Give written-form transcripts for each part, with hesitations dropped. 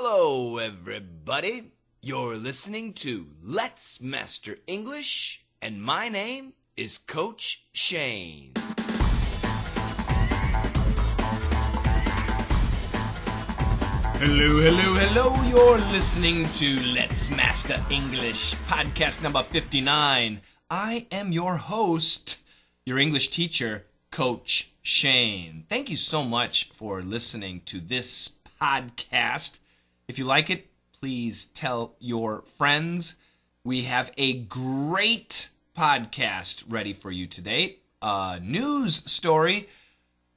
Hello, everybody. You're listening to Let's Master English, and my name is Coach Shane. Hello, hello, hello. You're listening to Let's Master English, podcast number 59. I am your host, your English teacher, Coach Shane. Thank you so much for listening to this podcast. If you like it, please tell your friends. We have a great podcast ready for you today. A news story,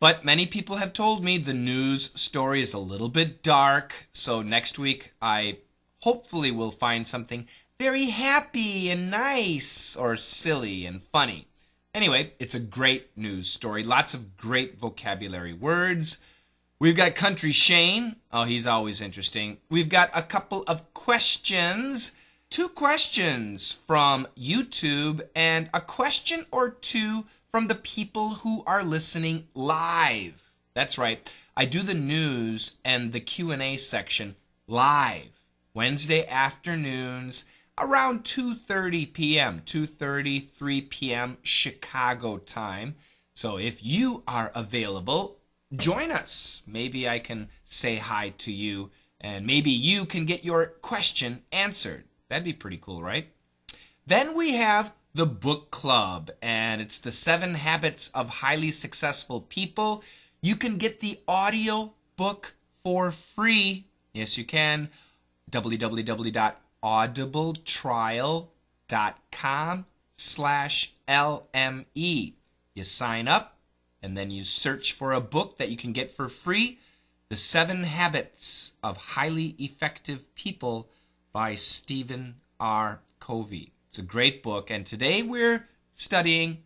but many people have told me the news story is a little bit dark. So next week, I hopefully will find something very happy and nice or silly and funny. Anyway, it's a great news story. Lots of great vocabulary words. We've got Country Shane. Oh, he's always interesting. We've got a couple of questions. 2 questions from YouTube and a question or 2 from the people who are listening live. That's right. I do the news and the Q&A section live Wednesday afternoons around 2:30 p.m., 2:30, 3 p.m. Chicago time. So if you are available, join us. Maybe I can say hi to you, and maybe you can get your question answered. That'd be pretty cool, right? Then we have the book club, and it's the 7 Habits of Highly Successful People. You can get the audio book for free. Yes, you can. www.audibletrial.com/LME. You sign up, and then you search for a book that you can get for free, The 7 Habits of Highly Effective People by Stephen R. Covey. It's a great book, and today we're studying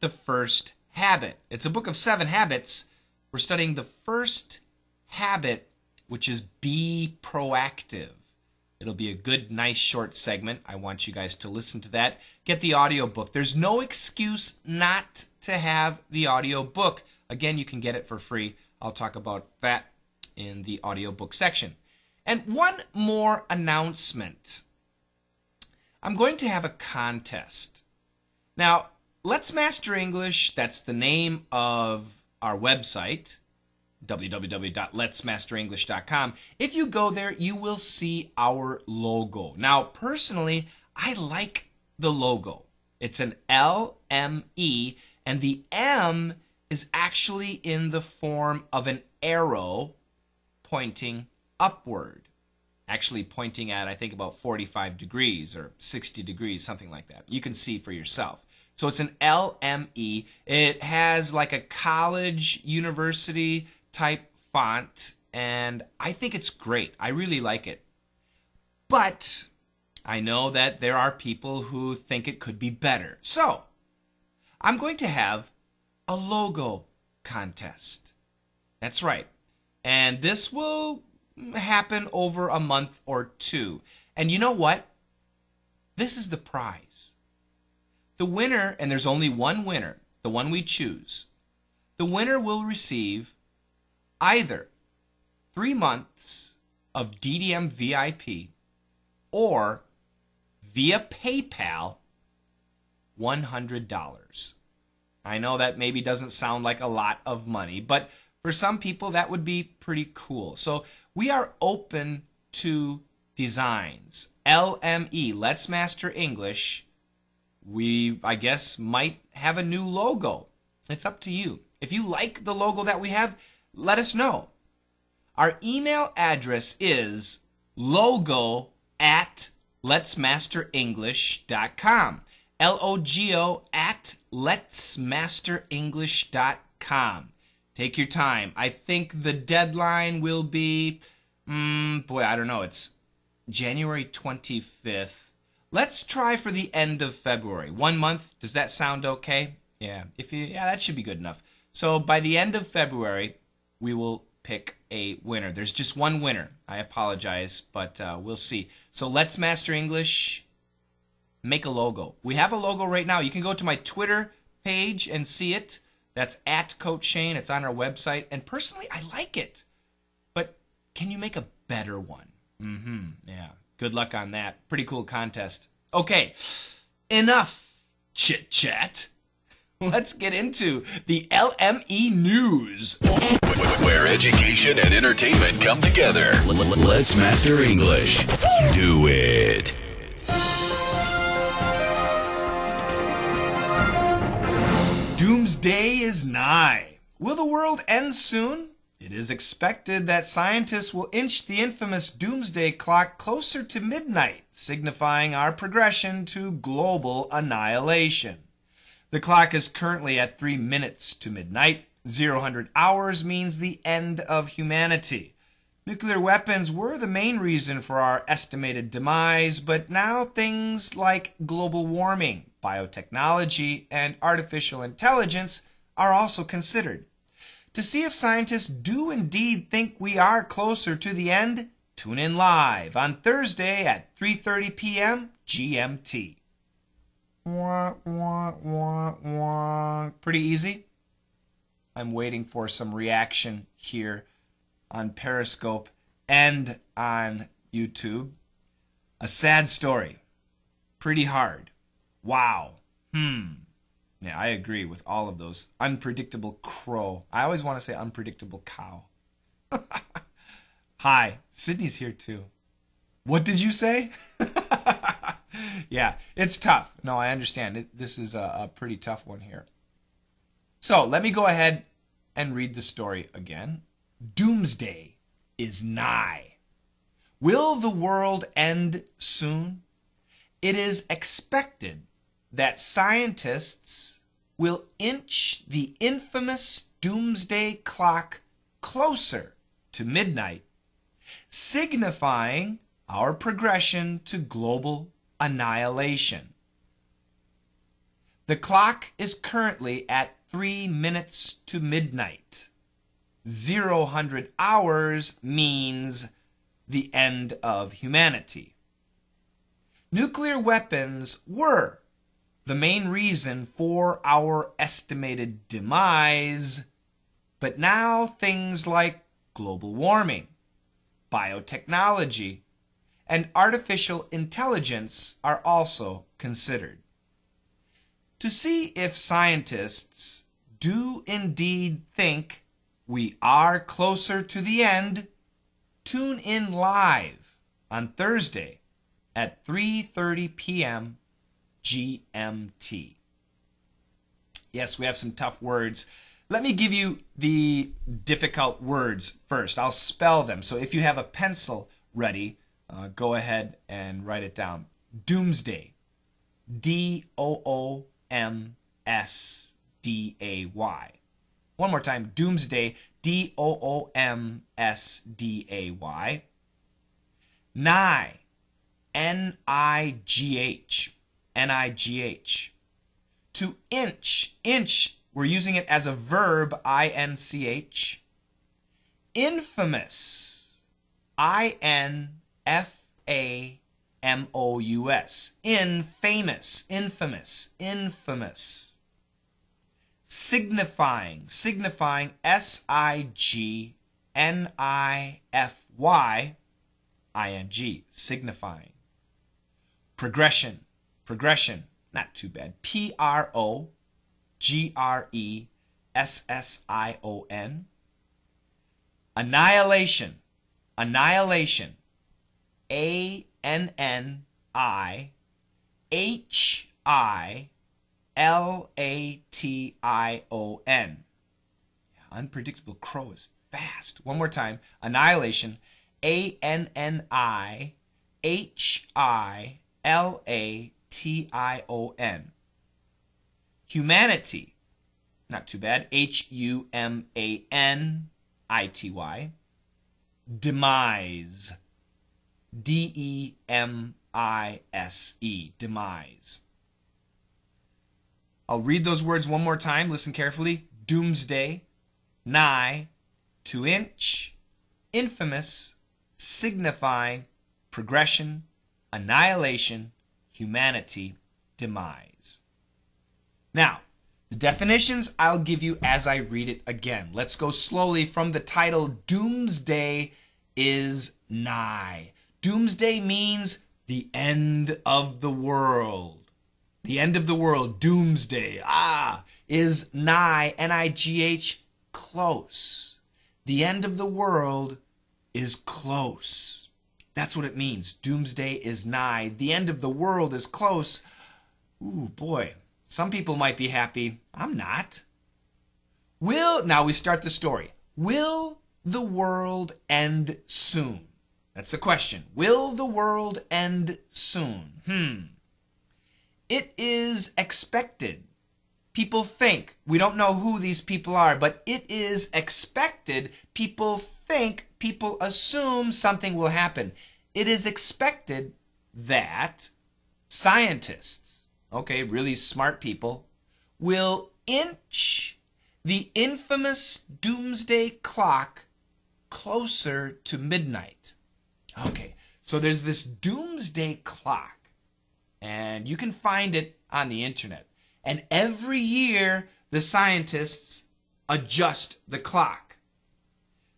the first habit. It's a book of 7 habits. We're studying the first habit, which is be proactive. It'll be a good, nice, short segment. I want you guys to listen to that. Get the audiobook. There's no excuse not to have the audiobook. Again, you can get it for free. I'll talk about that in the audiobook section. And one more announcement. I'm going to have a contest. Now, Let's Master English, that's the name of our website, www.letsmasterenglish.com. If you go there, you will see our logo. Now, personally, I like the logo. It's an LME, and the M is actually in the form of an arrow pointing upward, actually pointing at, I think, about 45 degrees or 60 degrees, something like that. You can see for yourself. So it's an LME. It has like a college, university type font, and I think it's great. I really like it. But I know that there are people who think it could be better. So I'm going to have a logo contest. That's right. And this will happen over a month or 2. And you know what? This is the prize. The winner, and there's only one winner, the one we choose, the winner will receive either 3 months of DDM VIP or, via PayPal, $100. I know that maybe doesn't sound like a lot of money, but for some people that would be pretty cool. So we are open to designs. LME, Let's Master English. We, I guess, might have a new logo. It's up to you. If you like the logo that we have, let us know. Our email address is logo@letsmasterenglish.com. logo@letsmasterenglish.com. Take your time. I think the deadline will be, I don't know. It's January 25th. Let's try for the end of February. 1 month, does that sound okay? Yeah, that should be good enough. So by the end of February, we will pick a winner. There's just one winner. I apologize, but we'll see. So Let's Master English, make a logo. We have a logo right now. You can go to my Twitter page and see it. That's @CoachShane. It's on our website. And personally, I like it. But can you make a better one? Yeah. Good luck on that. Pretty cool contest. Okay. Enough chit-chat. Let's get into the LME news. Where education and entertainment come together. Let's Master English. Do it. Doomsday is nigh. Will the world end soon? It is expected that scientists will inch the infamous Doomsday Clock closer to midnight, signifying our progression to global annihilation. The clock is currently at 3 minutes to midnight. 0 hours means the end of humanity. Nuclear weapons were the main reason for our estimated demise, but now things like global warming, biotechnology, and artificial intelligence are also considered. To see if scientists do indeed think we are closer to the end, tune in live on Thursday at 3:30 p.m. GMT. Wah, wah, wah, wah. Pretty easy. I'm waiting for some reaction here on Periscope and on YouTube. A sad story. Pretty hard. Wow. Yeah, I agree with all of those. Unpredictable crow. I always want to say unpredictable cow. Hi, Sydney's here too. What did you say? Yeah, it's tough. No, I understand. This is a pretty tough one here. So let me go ahead and read the story again. Doomsday is nigh. Will the world end soon? It is expected that scientists will inch the infamous Doomsday Clock closer to midnight, signifying our progression to global annihilation. The clock is currently at 3 minutes to midnight. 0 hours means the end of humanity. Nuclear weapons were the main reason for our estimated demise, but now things like global warming, biotechnology, and artificial intelligence are also considered. To see if scientists do indeed think we are closer to the end, tune in live on Thursday at 3:30 p.m. GMT. Yes, we have some tough words. Let me give you the difficult words first. I'll spell them. So if you have a pencil ready, go ahead and write it down. Doomsday. D-O-O-M-S-D-A-Y. One more time. Doomsday. D-O-O-M-S-D-A-Y. Nigh. N-I-G-H. N-I-G-H. To inch. Inch. We're using it as a verb. I-N-C-H. Infamous. I-N-F-A-M-O-U-S. Infamous. Infamous. Infamous. Signifying. Signifying. S-I-G-N-I-F-Y-I-N-G. Signifying. Progression. Progression, not too bad. P-R-O-G-R-E-S-S-I-O-N. Annihilation. Annihilation. A-N-N-I-H-I-L-A-T-I-O-N. Unpredictable crow is fast. One more time. Annihilation. A-N-N-I-H-I-L-A-T-I-O-N. Humanity, not too bad. H-U-M-A-N-I-T-Y. Demise. D-E-M-I-S-E. Demise. I'll read those words one more time. Listen carefully. Doomsday. Nigh. To inch. Infamous. Signifying. Progression. Annihilation. Humanity. Demise. Now, the definitions I'll give you as I read it again. Let's go slowly from the title. Doomsday is nigh. Doomsday means the end of the world. The end of the world, doomsday, is nigh, N-I-G-H, close. The end of the world is close. That's what it means. Doomsday is nigh. The end of the world is close. Ooh, boy. Some people might be happy. I'm not. Now we start the story. Will the world end soon? That's the question. Will the world end soon? It is expected. People think, we don't know who these people are, but it is expected. People think, people assume something will happen. It is expected that scientists, okay, really smart people, will inch the infamous doomsday clock closer to midnight. Okay, so there's this doomsday clock, and you can find it on the internet. And every year, the scientists adjust the clock.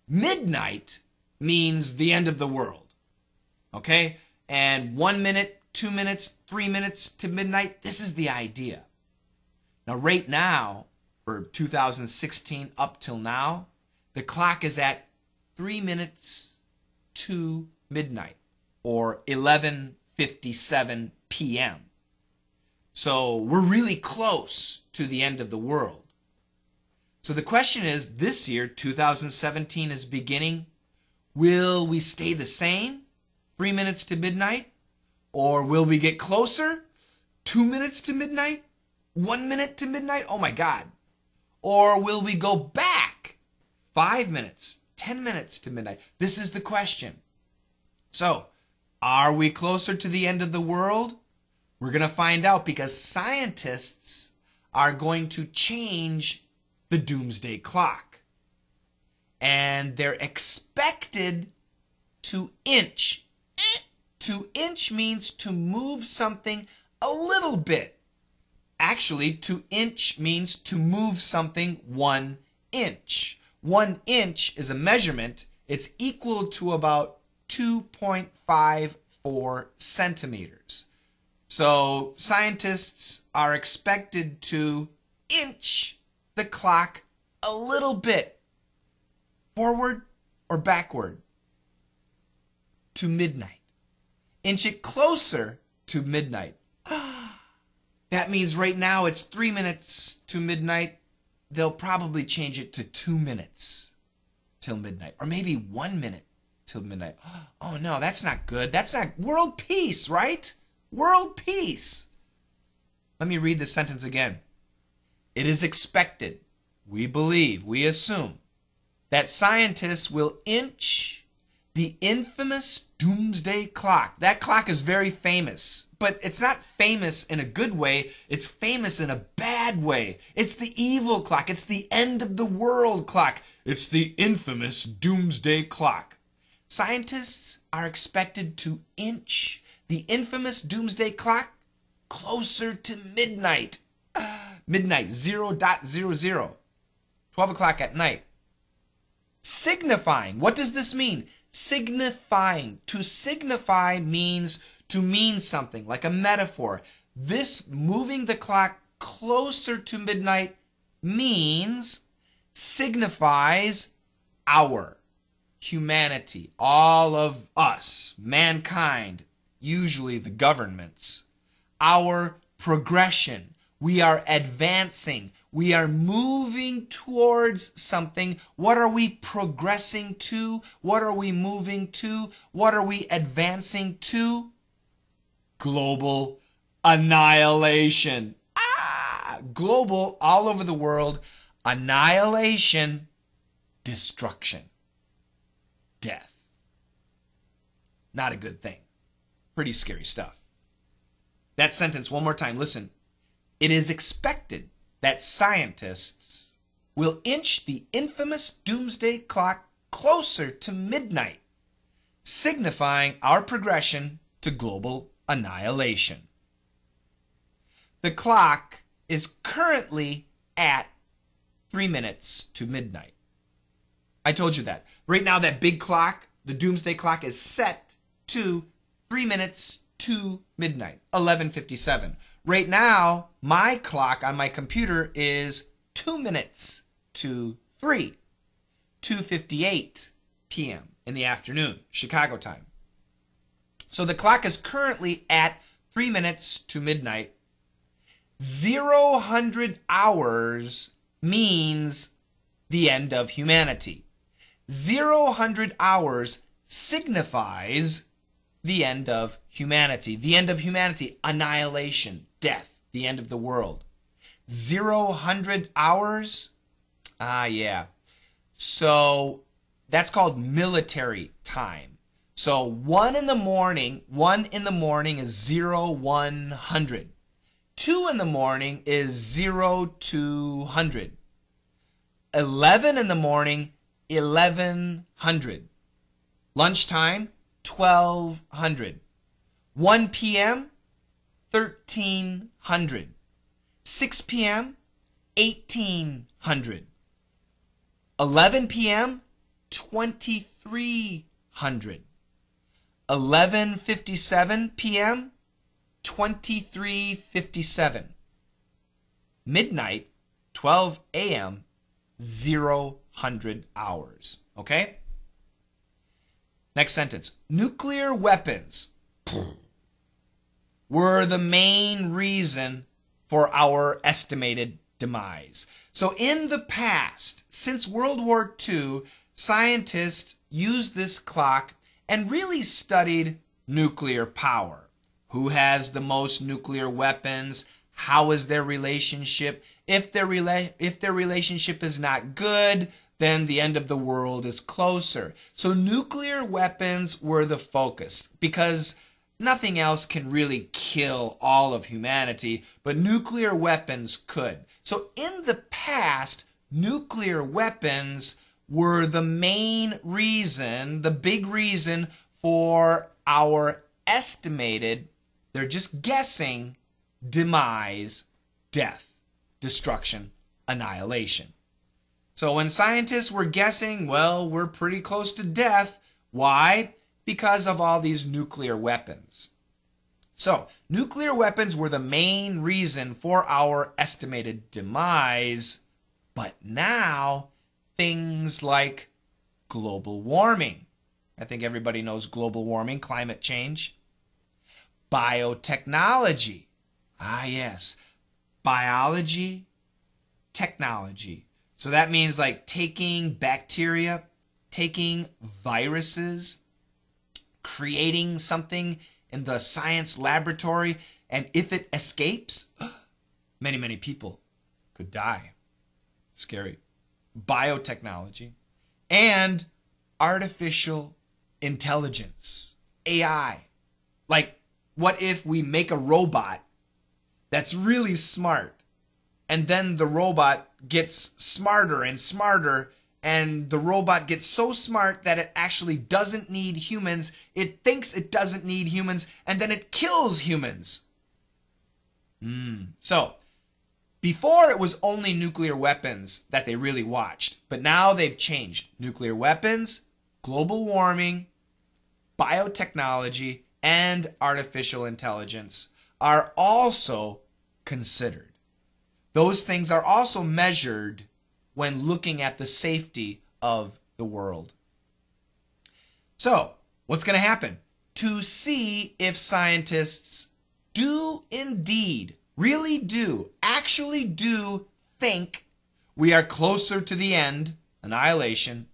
Midnight means the end of the world, okay? And 1 minute, 2 minutes, 3 minutes to midnight, this is the idea. Now, right now, for 2016 up till now, the clock is at 3 minutes to midnight, or 11:57 p.m. So we're really close to the end of the world. So the question is, this year, 2017 is beginning. Will we stay the same, 3 minutes to midnight? Or will we get closer, 2 minutes to midnight, 1 minute to midnight? Oh my God. Or will we go back 5 minutes, 10 minutes to midnight? This is the question. So are we closer to the end of the world? We're going to find out, because scientists are going to change the doomsday clock. And they're expected to inch. To inch means to move something a little bit. Actually, to inch means to move something 1 inch. 1 inch is a measurement. It's equal to about 2.54 centimeters. So scientists are expected to inch the clock a little bit forward or backward to midnight. Inch it closer to midnight. That means right now it's 3 minutes to midnight. They'll probably change it to 2 minutes till midnight, or maybe 1 minute till midnight. Oh no, that's not good. That's not world peace, right? World peace. Let me read the sentence again. It is expected, we believe, we assume, that scientists will inch the infamous doomsday clock. That clock is very famous, but it's not famous in a good way. It's famous in a bad way. It's the evil clock. It's the end of the world clock. It's the infamous doomsday clock. Scientists are expected to inch the infamous doomsday clock closer to midnight. Midnight, 0.00, 12 o'clock at night. Signifying, what does this mean? Signifying, to signify means to mean something, like a metaphor. This moving the clock closer to midnight means, signifies our humanity, all of us, mankind, usually the governments, our progression. We are advancing. We are moving towards something. What are we progressing to? What are we moving to? What are we advancing to? Global annihilation. Global, all over the world. Annihilation, destruction, death. Not a good thing. Pretty scary stuff. That sentence one more time. Listen. It is expected that scientists will inch the infamous doomsday clock closer to midnight, signifying our progression to global annihilation. The clock is currently at 3 minutes to midnight. I told you that. Right now, that big clock, the doomsday clock, is set to 3 minutes to midnight, 11:57. Right now, my clock on my computer is 2 minutes to 3, 2:58 p.m. in the afternoon, Chicago time. So the clock is currently at 3 minutes to midnight. 0 hours means the end of humanity. 0 hours signifies the end of humanity. The end of humanity, annihilation, death, the end of the world. 0 hours? Ah, yeah. So that's called military time. So 1 in the morning is 0, 100. 2 in the morning is 0, 200. 11 in the morning, 1100. Lunchtime, 1200. 1 p.m., 1300. 6 p.m., 1800. 11 p.m., 2300. 11:57 p.m., 23:57. Midnight, 12 a.m., 0 hours. Okay? Next sentence. Nuclear weapons were the main reason for our estimated demise. So in the past, since World War II, scientists used this clock and really studied nuclear power. Who has the most nuclear weapons? How is their relationship? If their relationship is not good, then the end of the world is closer. So nuclear weapons were the focus because nothing else can really kill all of humanity, but nuclear weapons could. So in the past, nuclear weapons were the main reason, the big reason for our estimated, they're just guessing, demise, death, destruction, annihilation. So when scientists were guessing, well, we're pretty close to death. Why? Because of all these nuclear weapons. So nuclear weapons were the main reason for our estimated demise. But now things like global warming. I think everybody knows global warming, climate change. Biotechnology. Ah, yes. Biology, technology. So that means like taking bacteria, taking viruses, creating something in the science laboratory, and if it escapes, many, many people could die. Scary. Biotechnology and artificial intelligence, AI. Like, what if we make a robot that's really smart, and then the robot gets smarter and smarter, and the robot gets so smart that it actually doesn't need humans, it thinks it doesn't need humans, and then it kills humans. So, before it was only nuclear weapons that they really watched, but now they've changed. Nuclear weapons, global warming, biotechnology, and artificial intelligence are also considered. Those things are also measured when looking at the safety of the world. So, what's going to happen? To see if scientists do indeed, really do, actually do think we are closer to the end, annihilation,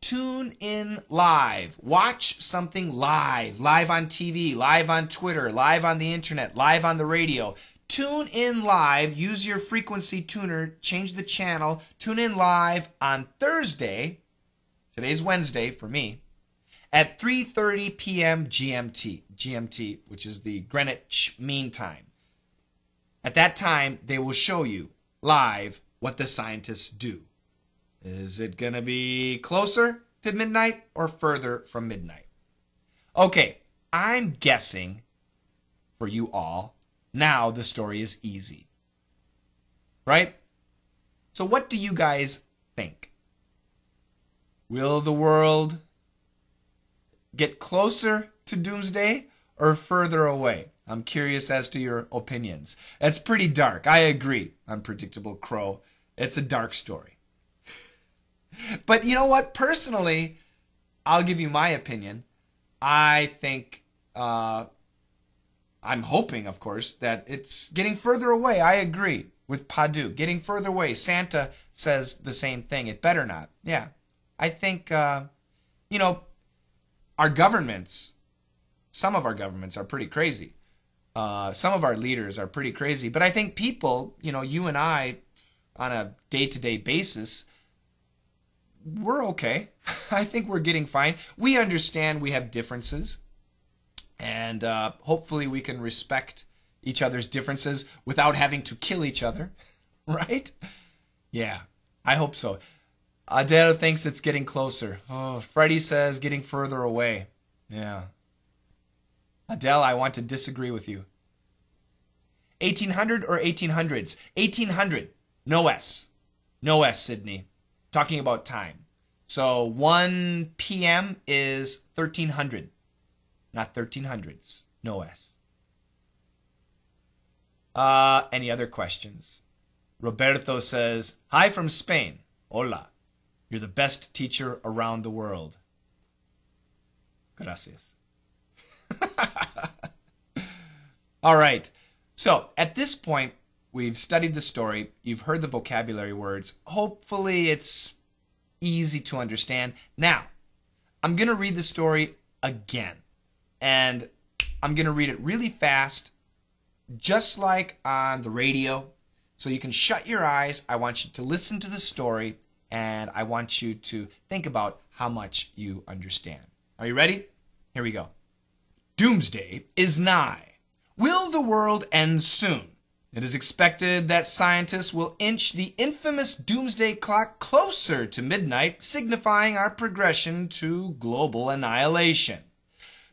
tune in live. Watch something live. Live on TV, live on Twitter, live on the internet, live on the radio. Tune in live. Use your frequency tuner. Change the channel. Tune in live on Thursday. Today's Wednesday for me. At 3:30 p.m. GMT. GMT, which is the Greenwich Mean Time. At that time, they will show you live what the scientists do. Is it going to be closer to midnight or further from midnight? Okay, I'm guessing for you all, now the story is easy, right? So what do you guys think? Will the world get closer to doomsday or further away? I'm curious as to your opinions. That's pretty dark. I agree on Predictable Crow. It's a dark story. But you know what? Personally, I'll give you my opinion. I think, I'm hoping, of course, that it's getting further away. I agree with Padu. Getting further away. Santa says the same thing. It better not. Yeah. I think, you know, our governments, some of our governments are pretty crazy. Some of our leaders are pretty crazy. But I think people, you know, you and I, on a day-to-day basis, we're okay. I think we're getting fine. We understand we have differences, and hopefully we can respect each other's differences without having to kill each other, right? Yeah, I hope so. Adele thinks it's getting closer. Oh, Freddie says getting further away. Yeah. Adele, I want to disagree with you. 1800 or 1800s? 1800. No S. No S, Sydney. Talking about time. So 1 p.m. is 1300, not 1300s. No S. Any other questions? Roberto says, hi from Spain. Hola. You're the best teacher around the world. Gracias. All right. So at this point, we've studied the story. You've heard the vocabulary words. Hopefully it's easy to understand. Now, I'm going to read the story again. And I'm going to read it really fast, just like on the radio. So you can shut your eyes. I want you to listen to the story. And I want you to think about how much you understand. Are you ready? Here we go. Doomsday is nigh. Will the world end soon? It is expected that scientists will inch the infamous doomsday clock closer to midnight, signifying our progression to global annihilation.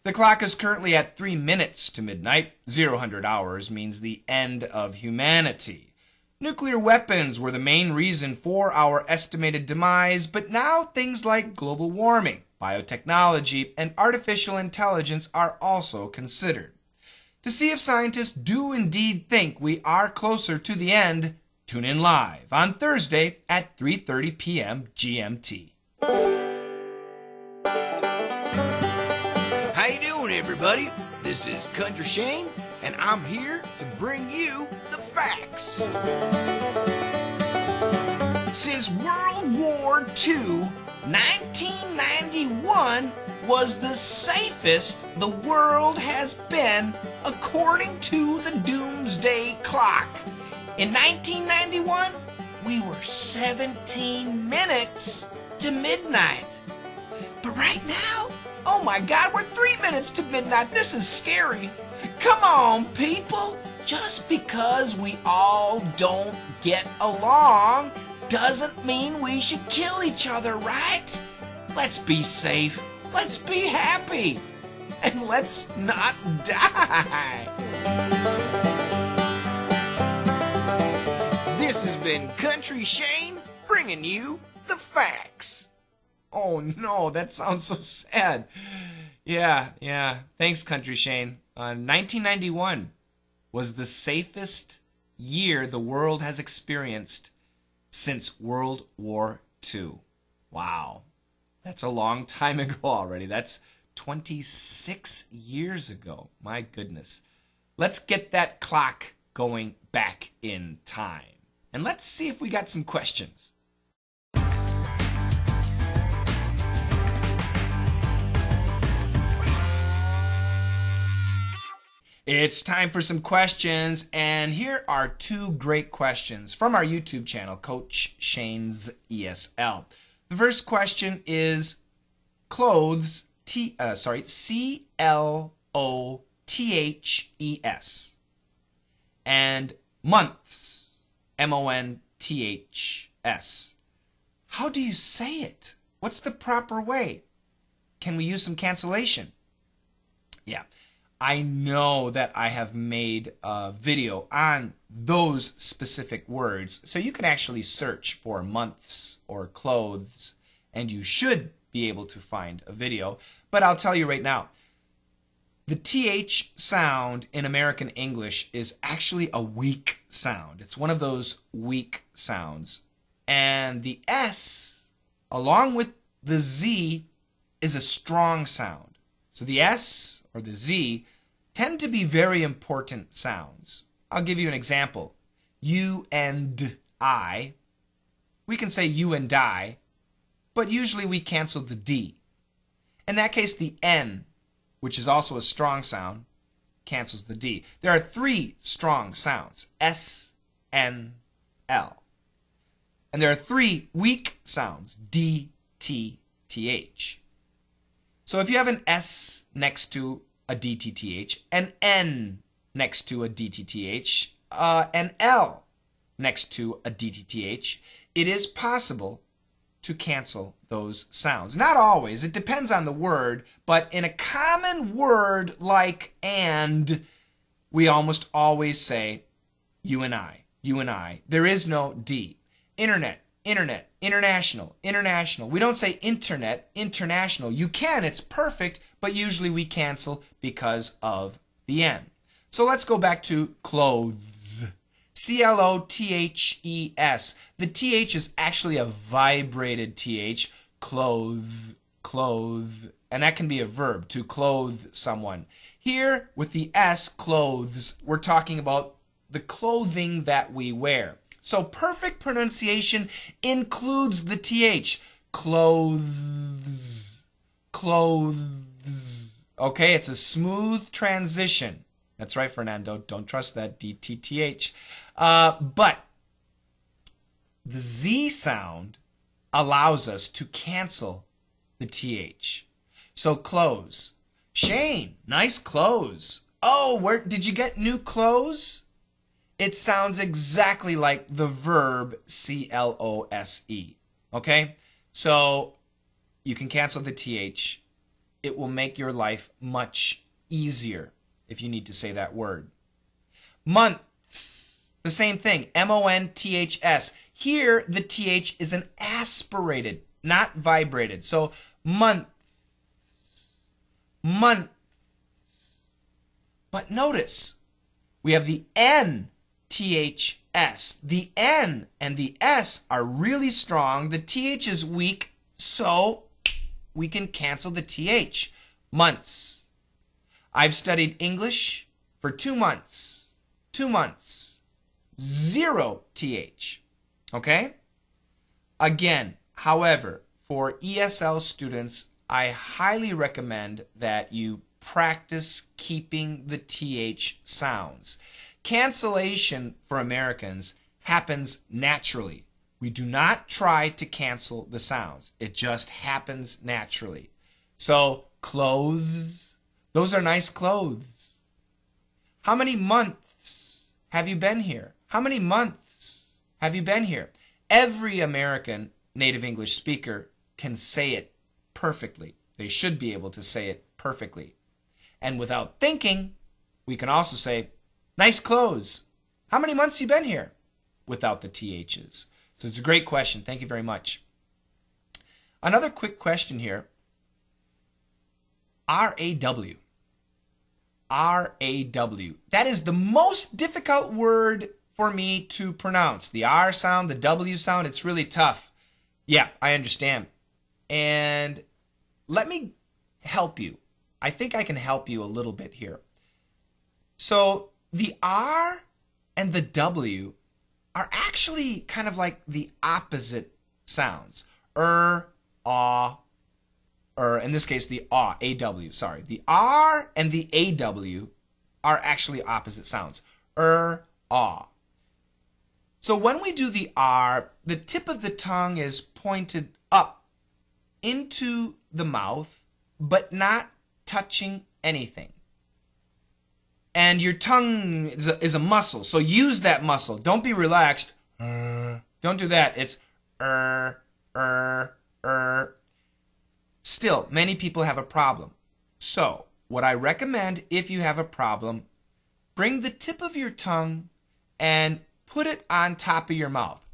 The clock is currently at 3 minutes to midnight. 0 hours means the end of humanity. Nuclear weapons were the main reason for our estimated demise, but now things like global warming, biotechnology, and artificial intelligence are also considered. To see if scientists do indeed think we are closer to the end, tune in live on Thursday at 3:30 p.m. GMT. How you doing, everybody? This is Coach Shane, and I'm here to bring you the facts. Since World War II, 1991 was the safest the world has been according to the Doomsday Clock. In 1991, we were 17 minutes to midnight. But right now, oh my God, we're 3 minutes to midnight. This is scary. Come on, people. Just because we all don't get along doesn't mean we should kill each other, right? Let's be safe. Let's be happy, and let's not die. This has been Country Shane bringing you the facts. Oh no, that sounds so sad. Yeah. Thanks, Country Shane. 1991 was the safest year the world has experienced since World War II. Wow. That's a long time ago already. That's 26 years ago. My goodness. Let's get that clock going back in time. And let's see if we got some questions. It's time for some questions, and here are two great questions from our YouTube channel, Coach Shane's ESL. The first question is clothes, C-L-O-T-H-E-S, and months, M-O-N-T-H-S. How do you say it? What's the proper way? Can we use some cancellation? Yeah, I know that I have made a video on those specific words, so you can actually search for months or clothes and you should be able to find a video. But I'll tell you right now, The TH sound in American English is actually a weak sound. It's one of those weak sounds. And the S, along with the Z, is a strong sound. So the S or the Z tend to be very important sounds. I'll give you an example. You and I. We can say you and I, but usually we cancel the D. In that case, the N, which is also a strong sound, cancels the D. There are three strong sounds, S, N, L. And there are three weak sounds, D, T, TH. So if you have an S next to a DTTH, an N next to a DTTH, an L next to a DTTH, it is possible to cancel those sounds. Not always, it depends on the word, but in a common word like and, we almost always say you and I, you and I. There is no D. Internet, internet, international, international. We don't say internet, international. You can, it's perfect, but usually we cancel because of the N. So let's go back to clothes. C-L-O-T-H-E-S. The TH is actually a vibrated TH. Clothe, clothe. And that can be a verb, to clothe someone. Here, with the S, clothes, we're talking about the clothing that we wear. So perfect pronunciation includes the TH. Clothes, clothes. Okay, it's a smooth transition. That's right, Fernando. Don't trust that DTTH. But the Z sound allows us to cancel the TH. So clothes. Shane, nice clothes. Oh, where did you get new clothes? It sounds exactly like the verb C-L-O-S-E. Okay? So you can cancel the TH. It will make your life much easier if you need to say that word. Months, the same thing, M-O-N-T-H-S. Here, the TH is an aspirated, not vibrated. So, month, month. But notice, we have the N-T-H-S. The N and the S are really strong. The TH is weak, so we can cancel the TH. Months. I've studied English for 2 months. 2 months. Zero TH. Okay? Again, however, for ESL students, I highly recommend that you practice keeping the TH sounds. Cancellation for Americans happens naturally. We do not try to cancel the sounds. It just happens naturally. So, clothes. Those are nice clothes. How many months have you been here? How many months have you been here? Every American native English speaker can say it perfectly. They should be able to say it perfectly. And without thinking, we can also say, nice clothes. How many months you been here? Without the THs. So it's a great question. Thank you very much. Another quick question here. R-A-W. R-A-W. That is the most difficult word for me to pronounce. The R sound, the W sound, it's really tough. Yeah, I understand. And let me help you. I think I can help you a little bit here. So the R and the W are actually kind of like the opposite sounds. Ah, or in this case, the AW, sorry. The R and the AW are actually opposite sounds. Ah. So when we do the R, the tip of the tongue is pointed up into the mouth, but not touching anything. And your tongue is a muscle, so use that muscle. Don't be relaxed. Don't do that. It's Still, many people have a problem. So, what I recommend if you have a problem, bring the tip of your tongue and put it on top of your mouth.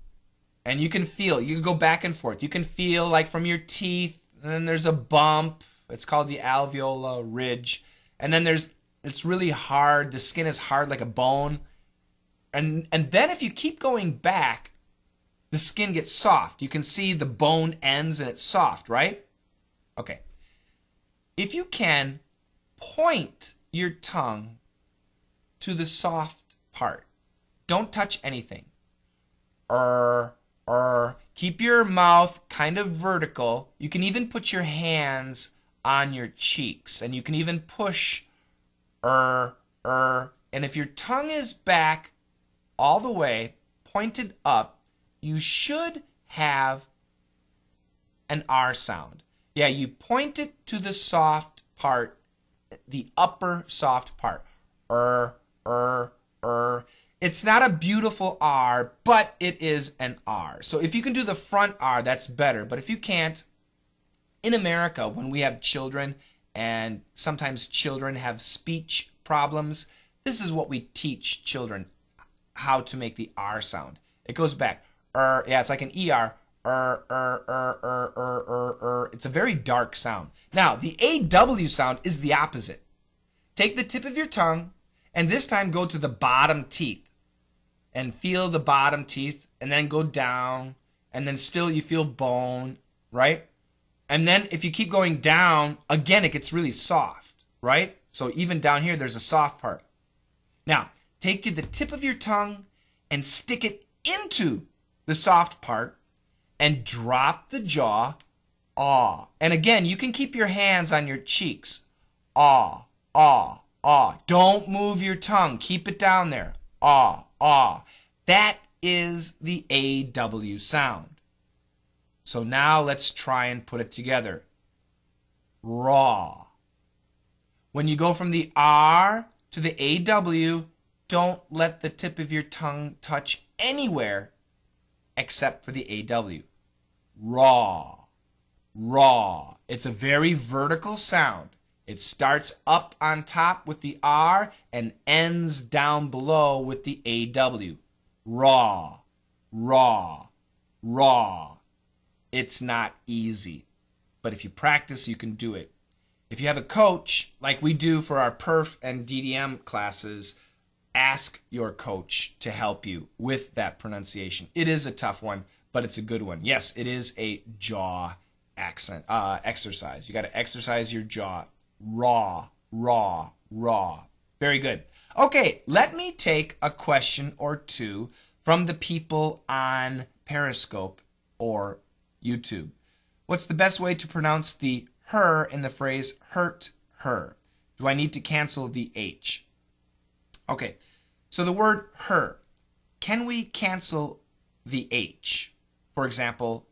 And you can feel, you can go back and forth. You can feel like from your teeth, and then there's a bump. It's called the alveolar ridge. And then there's, it's really hard, the skin is hard like a bone. And then if you keep going back, the skin gets soft. You can see the bone ends and it's soft, right? Okay. If you can point your tongue to the soft part, don't touch anything. Keep your mouth kind of vertical. You can even put your hands on your cheeks, and you can even push and if your tongue is back all the way, pointed up, you should have an R sound. Yeah, you point it to the soft part, the upper soft part. It's not a beautiful R, but it is an R. So if you can do the front R, that's better. But if you can't, in America, when we have children, and sometimes children have speech problems, this is what we teach children, how to make the R sound. It goes back. Yeah, it's like an ER. It's a very dark sound. Now, the AW sound is the opposite. Take the tip of your tongue, and this time go to the bottom teeth and feel the bottom teeth, and then go down, and then still you feel bone, right? And then if you keep going down, again, it gets really soft, right? So even down here, there's a soft part. Now, take the tip of your tongue and stick it into the soft part and drop the jaw, ah. And again, you can keep your hands on your cheeks, ah, ah. Ah, don't move your tongue. Keep it down there. Ah, ah. That is the AW sound. So now let's try and put it together. Raw. When you go from the R to the AW, don't let the tip of your tongue touch anywhere except for the AW. Raw. Raw. It's a very vertical sound. It starts up on top with the R and ends down below with the AW. Raw, raw, raw. It's not easy, but if you practice, you can do it. If you have a coach, like we do for our PERF and DDM classes, ask your coach to help you with that pronunciation. It is a tough one, but it's a good one. Yes, it is a jaw accent exercise. You got to exercise your jaw. Raw, raw, raw. Very good. Okay, let me take a question or two from the people on Periscope or YouTube. What's the best way to pronounce the her in the phrase hurt her? Do I need to cancel the H? Okay, so the word her, can we cancel the H? For example,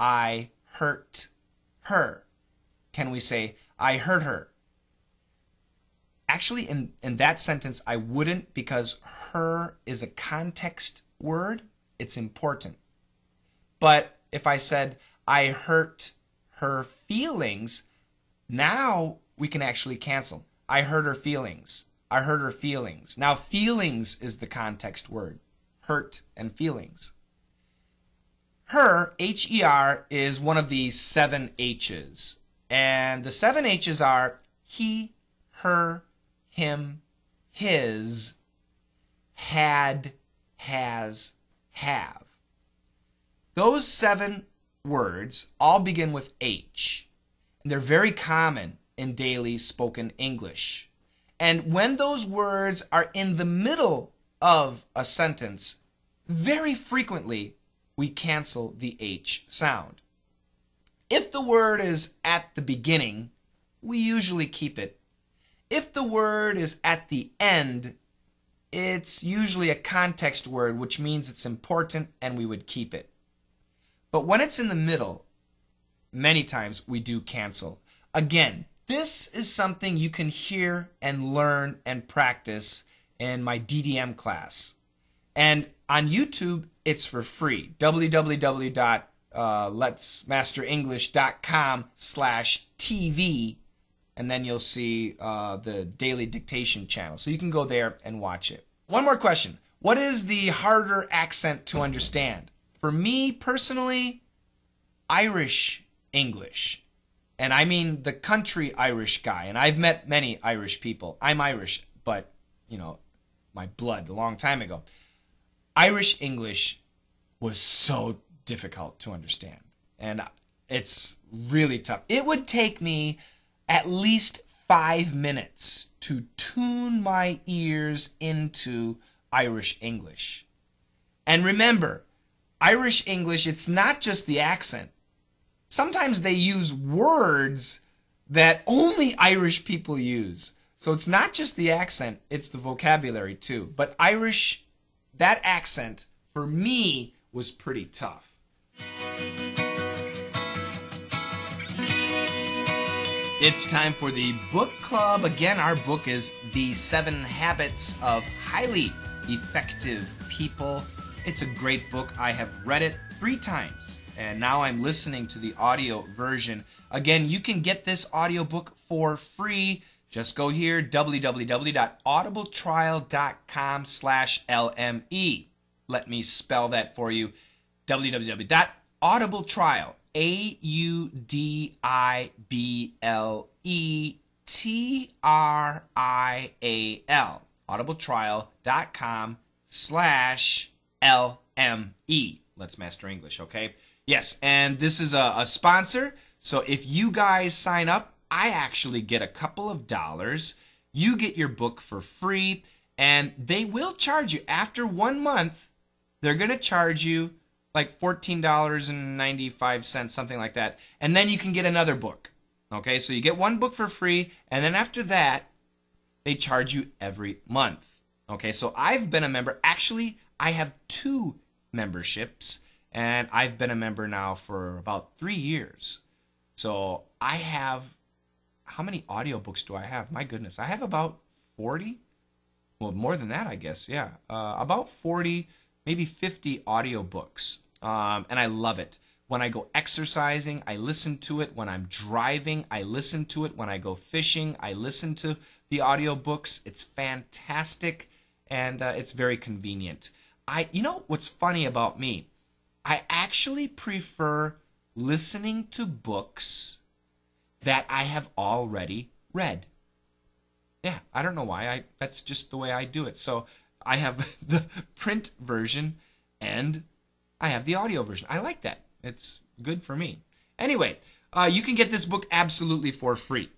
I hurt her. Can we say I hurt her? Actually, in that sentence, I wouldn't, because her is a context word. It's important. But if I said, I hurt her feelings, now we can actually cancel. I hurt her feelings. I hurt her feelings. Now, feelings is the context word. Hurt and feelings. Her, H-E-R, is one of the 7 H's. And the 7 H's are he, her, him, his, had, has, have. Those 7 words all begin with H. And they're very common in daily spoken English. And when those words are in the middle of a sentence, very frequently we cancel the H sound. If the word is at the beginning, we usually keep it. If the word is at the end, it's usually a context word, which means it's important and we would keep it. But when it's in the middle, many times we do cancel. Again, this is something you can hear and learn and practice in my DDM class. And on YouTube, it's for free. www.letsmasterenglish.com/TV, and then you'll see the daily dictation channel. So you can go there and watch it. One more question. What is the harder accent to understand? For me personally, Irish English. And I mean the country Irish guy. And I've met many Irish people. I'm Irish, but, you know, my blood a long time ago. Irish English was so difficult to understand. And it's really tough. It would take me at least 5 minutes to tune my ears into Irish English. And remember, Irish English, it's not just the accent. Sometimes they use words that only Irish people use. So it's not just the accent, it's the vocabulary too. But Irish, that accent, for me, was pretty tough. It's time for the book club. Again, our book is The 7 Habits of Highly Effective People. It's a great book. I have read it 3 times, and now I'm listening to the audio version. Again, you can get this audiobook for free. Just go here, www.audibletrial.com/LME. Let me spell that for you, www.audibletrial.com. AUDIBLETRIAL, audibletrial.com/LME. Let's Master English, okay? Yes, and this is a sponsor, so if you guys sign up, I actually get a couple of dollars. You get your book for free, and they will charge you. After 1 month, they're going to charge you like $14.95, something like that. And then you can get another book. Okay, so you get 1 book for free, and then after that, they charge you every month. Okay, so I've been a member. Actually, I have 2 memberships, and I've been a member now for about 3 years. So I have, how many audiobooks do I have? My goodness, I have about 40. Well, more than that, I guess, yeah. About 40, maybe 50 audiobooks, and I love it. When I go exercising, I listen to it. When I'm driving, I listen to it. When I go fishing, I listen to the audiobooks. It's fantastic, and it's very convenient. You know what's funny about me? I actually prefer listening to books that I have already read. Yeah, I don't know why. That's just the way I do it. So I have the print version and I have the audio version. I like that. It's good for me. Anyway, you can get this book absolutely for free.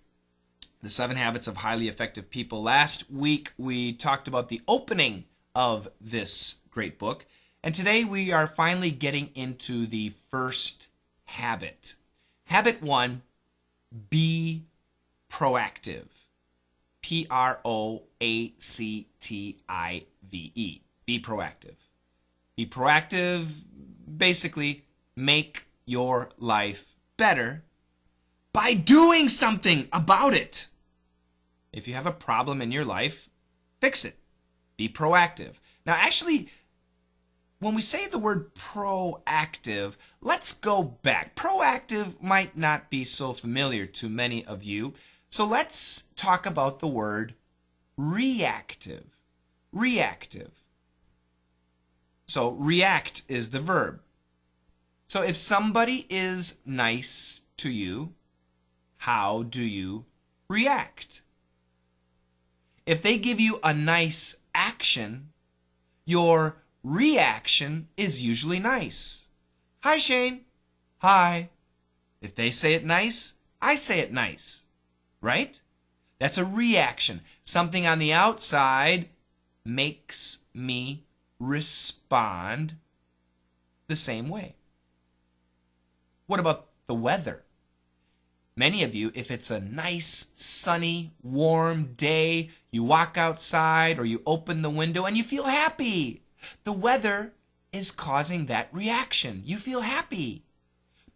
The 7 Habits of Highly Effective People. Last week we talked about the opening of this great book. And today we are finally getting into the first habit. Habit 1, be proactive. P-R-O-A-C-T-I-V-E. Be proactive. Be proactive, basically make your life better by doing something about it. If you have a problem in your life, fix it. Be proactive. Now, actually, when we say the word proactive, let's go back. Proactive might not be so familiar to many of you. So let's talk about the word reactive. Reactive. So react is the verb. So if somebody is nice to you, how do you react? If they give you a nice action, your reaction is usually nice. Hi, Shane. Hi. If they say it nice, I say it nice. Right? That's a reaction. Something on the outside makes me respond the same way. What about the weather? Many of you, if it's a nice, sunny, warm day, you walk outside or you open the window and you feel happy. The weather is causing that reaction. You feel happy.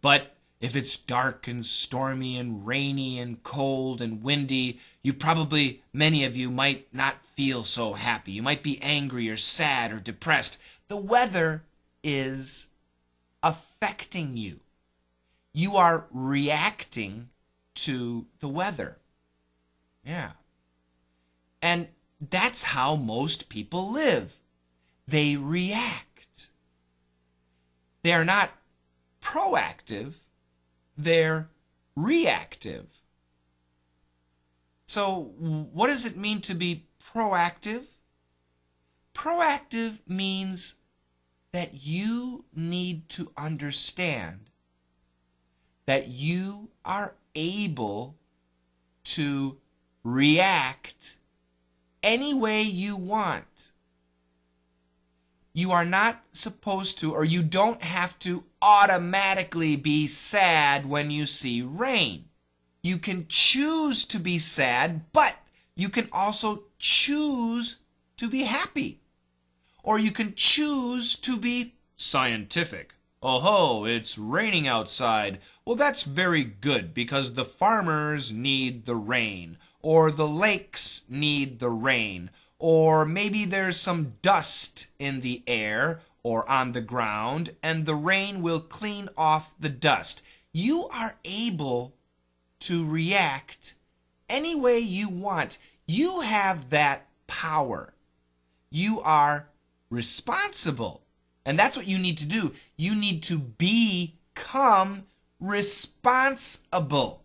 But if it's dark and stormy and rainy and cold and windy, you probably, many of you, might not feel so happy. You might be angry or sad or depressed. The weather is affecting you. You are reacting to the weather. Yeah. And that's how most people live. They react. They're not proactive. They're reactive. So what does it mean to be proactive? Proactive means that you need to understand that you are able to react any way you want. You are not supposed to, or you don't have to automatically be sad when you see rain. You can choose to be sad, but you can also choose to be happy. Or you can choose to be scientific. Oh ho, it's raining outside. Well, that's very good because the farmers need the rain, or the lakes need the rain, or maybe there's some dust in the air or on the ground, and the rain will clean off the dust. You are able to react any way you want. You have that power. You are responsible. And that's what you need to do. You need to become responsible.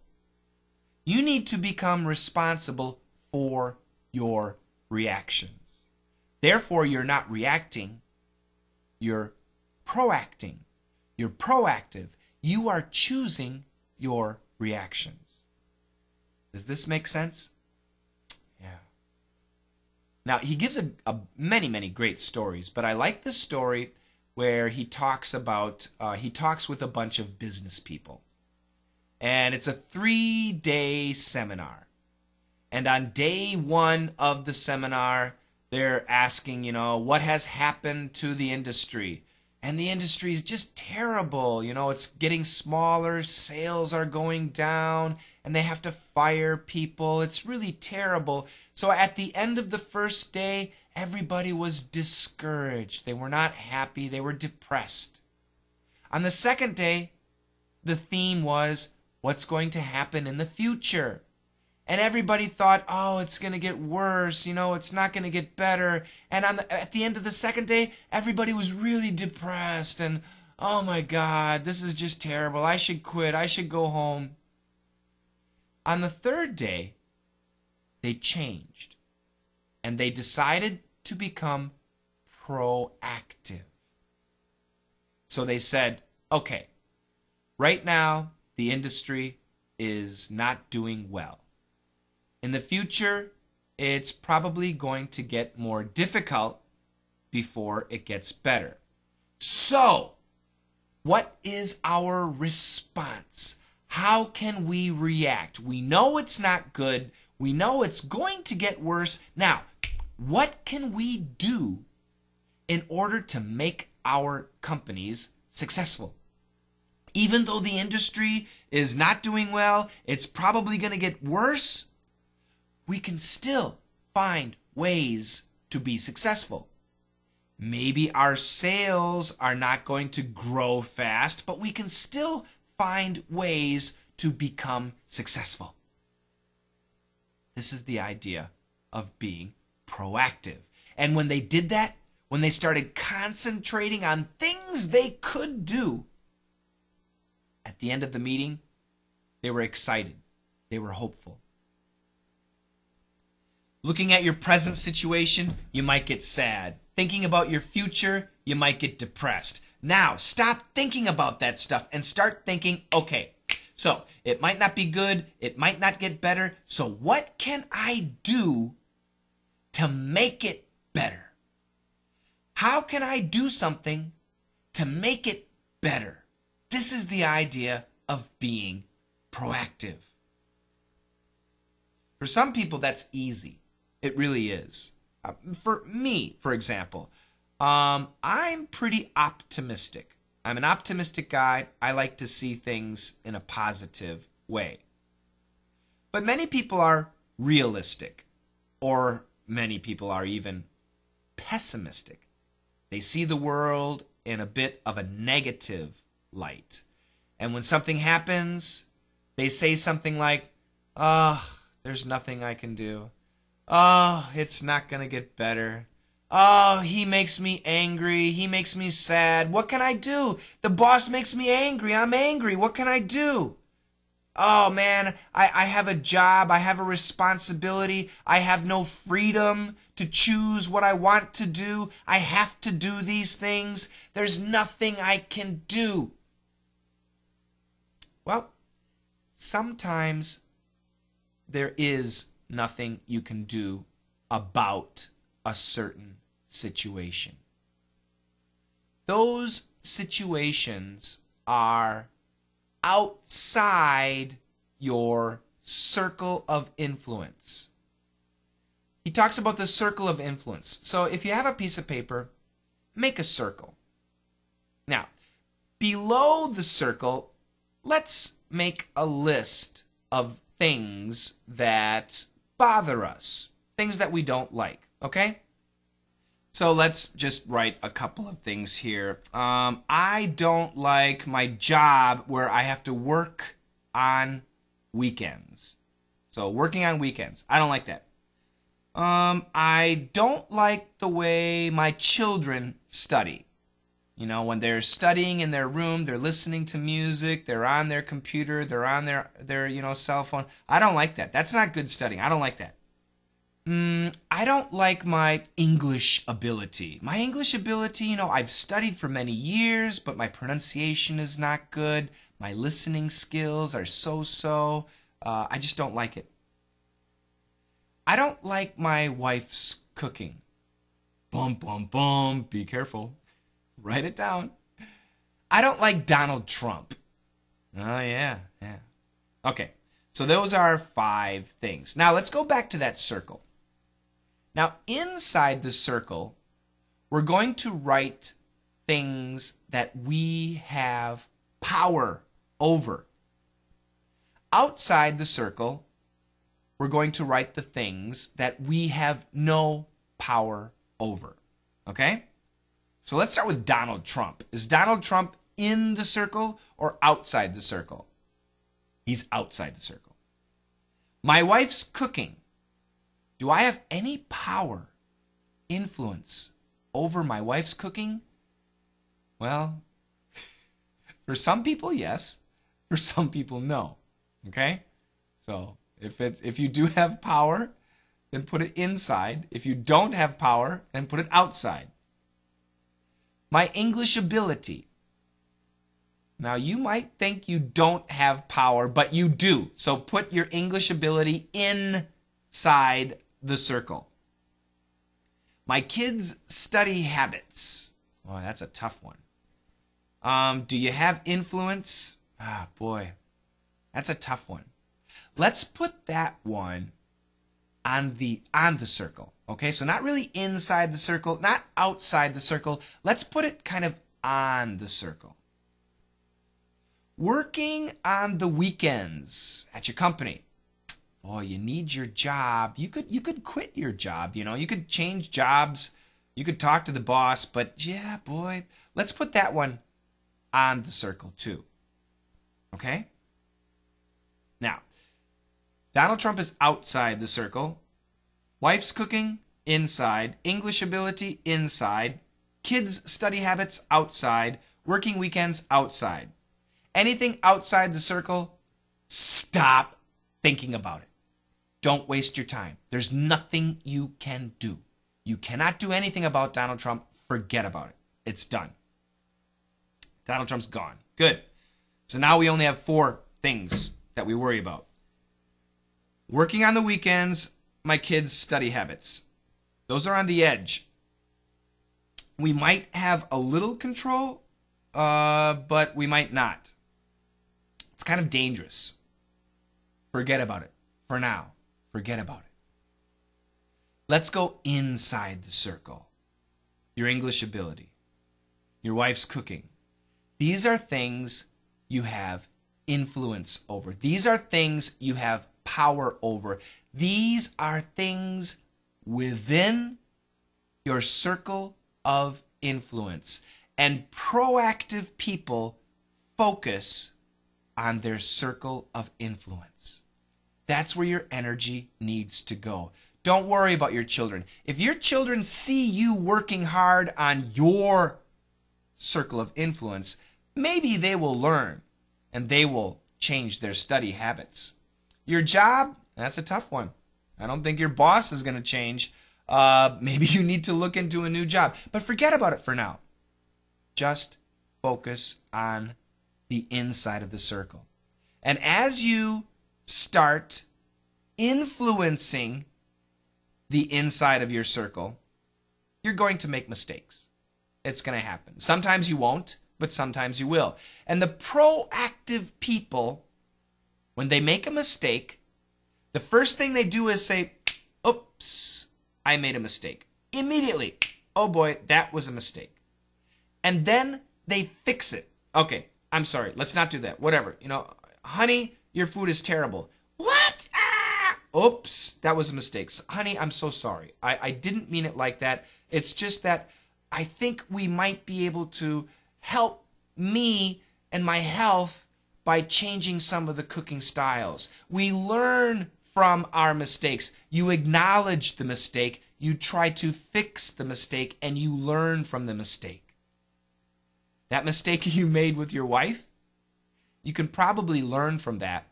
You need to become responsible for your reactions. Therefore, you're not reacting. You're proacting. You're proactive. You are choosing your reactions. Does this make sense? Yeah. Now, he gives many great stories, but I like this story where he talks about, he talks with a bunch of business people. And it's a 3-day seminar. And on day one of the seminar, they're asking, you know, what has happened to the industry? And the industry is just terrible. You know, it's getting smaller, sales are going down, and they have to fire people. It's really terrible. So at the end of the first day, everybody was discouraged. They were not happy. They were depressed. On the second day, the theme was, what's going to happen in the future? And everybody thought, oh, it's going to get worse, you know, it's not going to get better. And at the end of the second day, everybody was really depressed and, oh my God, this is just terrible. I should quit. I should go home. On the third day, they changed and they decided to become proactive. So they said, okay, right now, the industry is not doing well. In the future, it's probably going to get more difficult before it gets better. So, what is our response? How can we react? We know it's not good. We know it's going to get worse. Now, what can we do in order to make our companies successful? Even though the industry is not doing well, it's probably going to get worse, we can still find ways to be successful. Maybe our sales are not going to grow fast, but we can still find ways to become successful. This is the idea of being proactive. And when they did that, when they started concentrating on things they could do, at the end of the meeting, they were excited. They were hopeful. Looking at your present situation, you might get sad. Thinking about your future, you might get depressed. Now, stop thinking about that stuff and start thinking, okay, so it might not be good, it might not get better, so what can I do to make it better? How can I do something to make it better? This is the idea of being proactive. For some people, that's easy. It really is. For me, for example, I'm pretty optimistic. I'm an optimistic guy. I like to see things in a positive way. But many people are realistic, or many people are even pessimistic. They see the world in a bit of a negative way. Light. And when something happens, they say something like, oh, there's nothing I can do. Oh, it's not going to get better. Oh, he makes me angry. He makes me sad. What can I do? The boss makes me angry. I'm angry. What can I do? oh man, I have a job, I have a responsibility, I have no freedom to choose what I want to do, I have to do these things, there's nothing I can do. Well, sometimes there is nothing you can do about a certain situation. Those situations are outside your circle of influence. He talks about the circle of influence. So if you have a piece of paper, make a circle. Now, below the circle, let's make a list of things that bother us, things that we don't like, okay? So let's just write a couple of things here. I don't like my job where I have to work on weekends. So working on weekends, I don't like that. I don't like the way my children study. You know, when they're studying in their room, they're listening to music, they're on their computer, they're on their cell phone. I don't like that. That's not good studying. I don't like that. I don't like my English ability. My English ability, you know, I've studied for many years, but my pronunciation is not good. My listening skills are so-so. I just don't like it. I don't like my wife's cooking. Bum, bum, bum. Be careful. Write it down. I don't like Donald Trump. Oh, yeah, yeah. Okay, so those are 5 things. Now, let's go back to that circle. Now, inside the circle, we're going to write things that we have power over. Outside the circle, we're going to write the things that we have no power over. Okay? So let's start with Donald Trump. Is Donald Trump in the circle or outside the circle? He's outside the circle. My wife's cooking. Do I have any power, influence over my wife's cooking? Well, for some people, yes. For some people, no. Okay? So if you do have power, then put it inside. If you don't have power, then put it outside. My English ability. Now, you might think you don't have power, but you do. So put your English ability inside the circle. My kids' study habits. Oh, that's a tough one. Do you have influence? Ah, boy, that's a tough one. Let's put that one on the circle. Okay, so not really inside the circle, not outside the circle. Let's put it kind of on the circle. Working on the weekends at your company. Boy, you need your job. You could quit your job, you know. You could change jobs. You could talk to the boss, but yeah, boy. Let's put that one on the circle too. Okay? Now, Donald Trump is outside the circle. Wife's cooking, inside. English ability, inside. Kids' study habits, outside. Working weekends, outside. Anything outside the circle, stop thinking about it. Don't waste your time. There's nothing you can do. You cannot do anything about Donald Trump. Forget about it. It's done. Donald Trump's gone. Good. So now we only have 4 things that we worry about. Working on the weekends, my kids' study habits. Those are on the edge. We might have a little control, but we might not. It's kind of dangerous. Forget about it. For now, forget about it. Let's go inside the circle. Your English ability, your wife's cooking. These are things you have influence over. These are things you have power over. These are things within your circle of influence. And proactive people focus on their circle of influence. That's where your energy needs to go. Don't worry about your children. If your children see you working hard on your circle of influence, maybe they will learn and they will change their study habits. Your job, that's a tough one. I don't think your boss is going to change. Maybe you need to look into a new job. But forget about it for now. Just focus on the inside of the circle. And as you start influencing the inside of your circle, you're going to make mistakes. It's going to happen. Sometimes you won't, but sometimes you will. And the proactive people, when they make a mistake, the first thing they do is say, oops, I made a mistake. Immediately, oh boy, that was a mistake. And then they fix it. Okay, I'm sorry, let's not do that, whatever. You know, honey, your food is terrible. What? Ah! Oops, that was a mistake. Honey, I'm so sorry. I didn't mean it like that. It's just that I think we might be able to help me and my health by changing some of the cooking styles. We learn from our mistakes. You acknowledge the mistake, you try to fix the mistake, and you learn from the mistake. That mistake you made with your wife, you can probably learn from that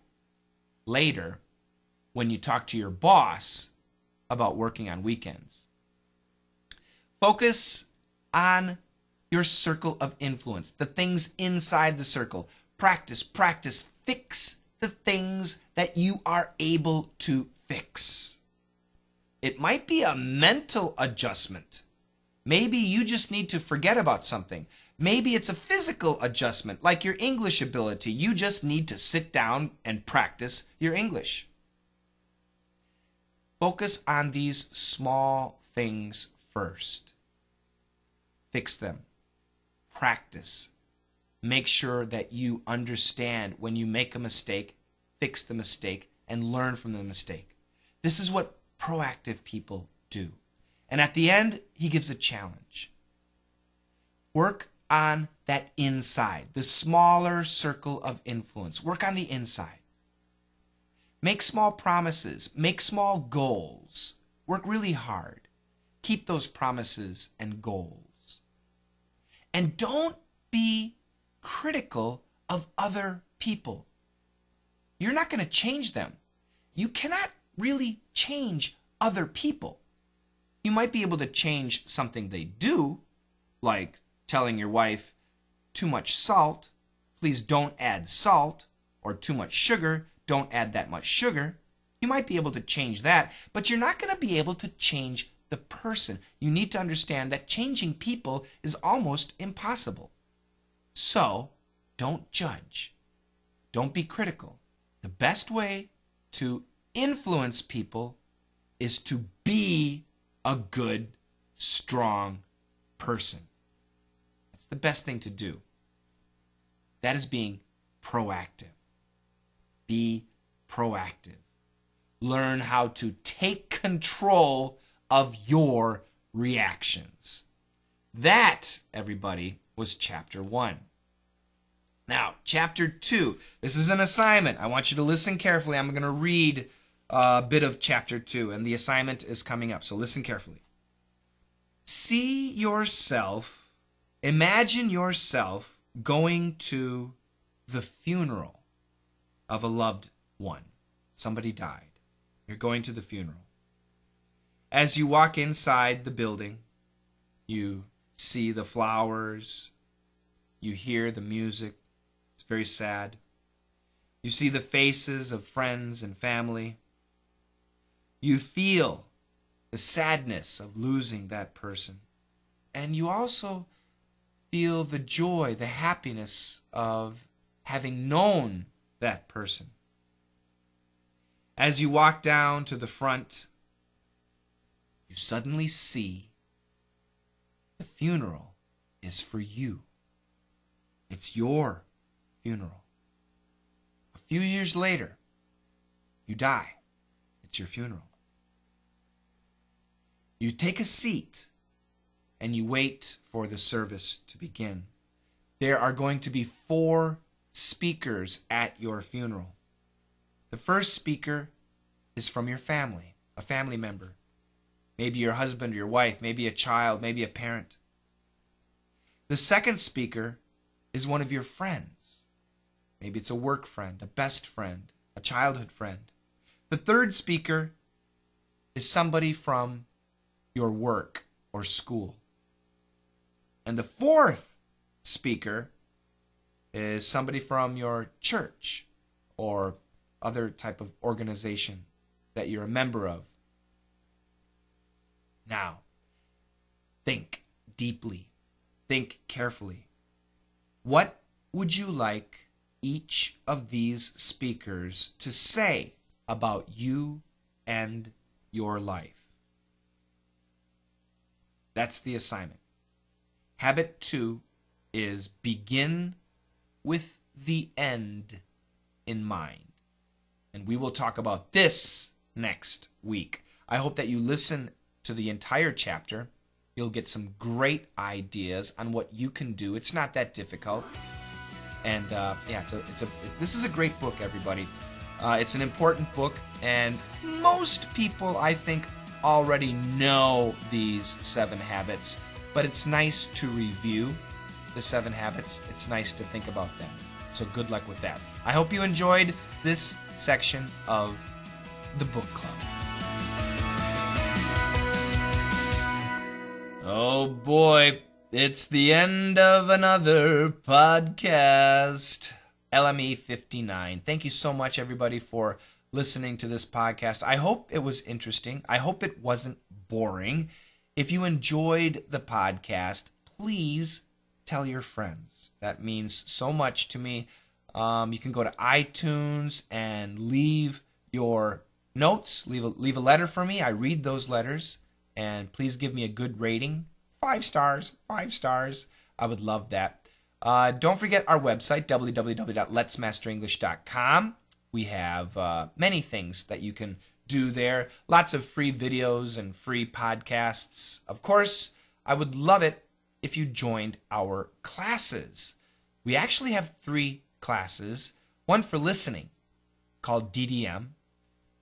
later when you talk to your boss about working on weekends. Focus on your circle of influence, the things inside the circle. Practice, practice, fix the things that you are able to fix. It might be a mental adjustment. Maybe you just need to forget about something. Maybe it's a physical adjustment, like your English ability. You just need to sit down and practice your English. Focus on these small things first. Fix them. Practice. Make sure that you understand when you make a mistake, fix the mistake, and learn from the mistake. This is what proactive people do. And at the end, he gives a challenge. Work on that inside, the smaller circle of influence. Work on the inside. Make small promises. Make small goals. Work really hard. Keep those promises and goals. And don't be critical of other people. You're not going to change them. You cannot really change other people. You might be able to change something they do, like telling your wife too much salt, please don't add salt, or too much sugar, don't add that much sugar. You might be able to change that, but you're not going to be able to change the person. You need to understand that changing people is almost impossible. So, don't judge. Don't be critical. The best way to influence people is to be a good, strong person. That's the best thing to do. That is being proactive. Be proactive. Learn how to take control of your reactions. That, everybody, was chapter 1. Now, chapter 2. This is an assignment. I want you to listen carefully. I'm going to read a bit of chapter 2, and the assignment is coming up, so listen carefully. See yourself, imagine yourself going to the funeral of a loved one. Somebody died. You're going to the funeral. As you walk inside the building, you see the flowers, you hear the music, it's very sad. You see the faces of friends and family. You feel the sadness of losing that person. And you also feel the joy, the happiness of having known that person. As you walk down to the front, you suddenly see the funeral is for you. It's your funeral. A few years later, you die. It's your funeral. You take a seat and you wait for the service to begin. There are going to be 4 speakers at your funeral. The first speaker is from your family, a family member. Maybe your husband or your wife, maybe a child, maybe a parent. The second speaker is one of your friends, Maybe it's a work friend, a best friend, a childhood friend. The third speaker is somebody from your work or school. And the fourth speaker is somebody from your church or other type of organization that you're a member of. Now, think deeply. Think carefully. What would you like each of these speakers to say about you and your life? That's the assignment. Habit 2 is begin with the end in mind. And we will talk about this next week. I hope that you listen to the entire chapter. You'll get some great ideas on what you can do. It's not that difficult. And this is a great book, everybody. It's an important book, and most people, I think, already know these 7 habits, but it's nice to review the 7 habits. It's nice to think about them. So good luck with that. I hope you enjoyed this section of the book club. Oh boy, it's the end of another podcast. LME 59. Thank you so much, everybody, for listening to this podcast. I hope it was interesting. I hope it wasn't boring. If you enjoyed the podcast, please tell your friends. That means so much to me. You can go to iTunes and leave your notes. Leave a letter for me. I read those letters. And please give me a good rating. 5 stars. I would love that. Don't forget our website, www.letsmasterenglish.com. We have many things that you can do there. Lots of free videos and free podcasts. Of course, I would love it if you joined our classes. We actually have 3 classes. One for listening, called DDM.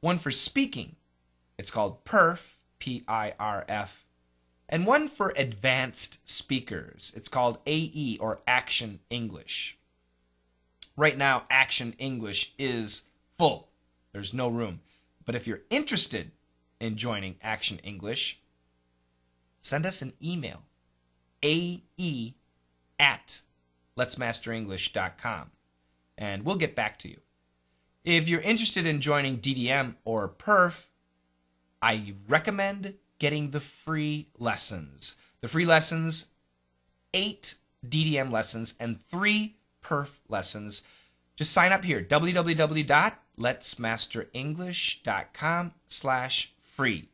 One for speaking, it's called PERF, P-I-R-F. And one for advanced speakers. It's called AE, or Action English. Right now, Action English is full. There's no room. But if you're interested in joining Action English, send us an email, ae@letsmasterenglish.com, and we'll get back to you. If you're interested in joining DDM or PERF, I recommend getting the free lessons. 8 DDM lessons, and 3 PERF lessons. Just sign up here, www.letsmasterenglish.com/free.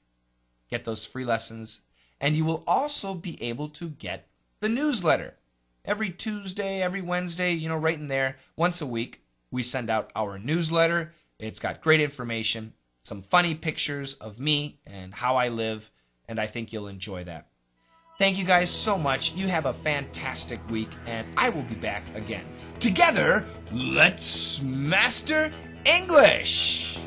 Get those free lessons, and you will also be able to get the newsletter. Every Tuesday, every Wednesday, right in there, once a week, we send out our newsletter. It's got great information, some funny pictures of me and how I live, and I think you'll enjoy that. Thank you guys so much. You have a fantastic week, and I will be back again. Together, let's master English!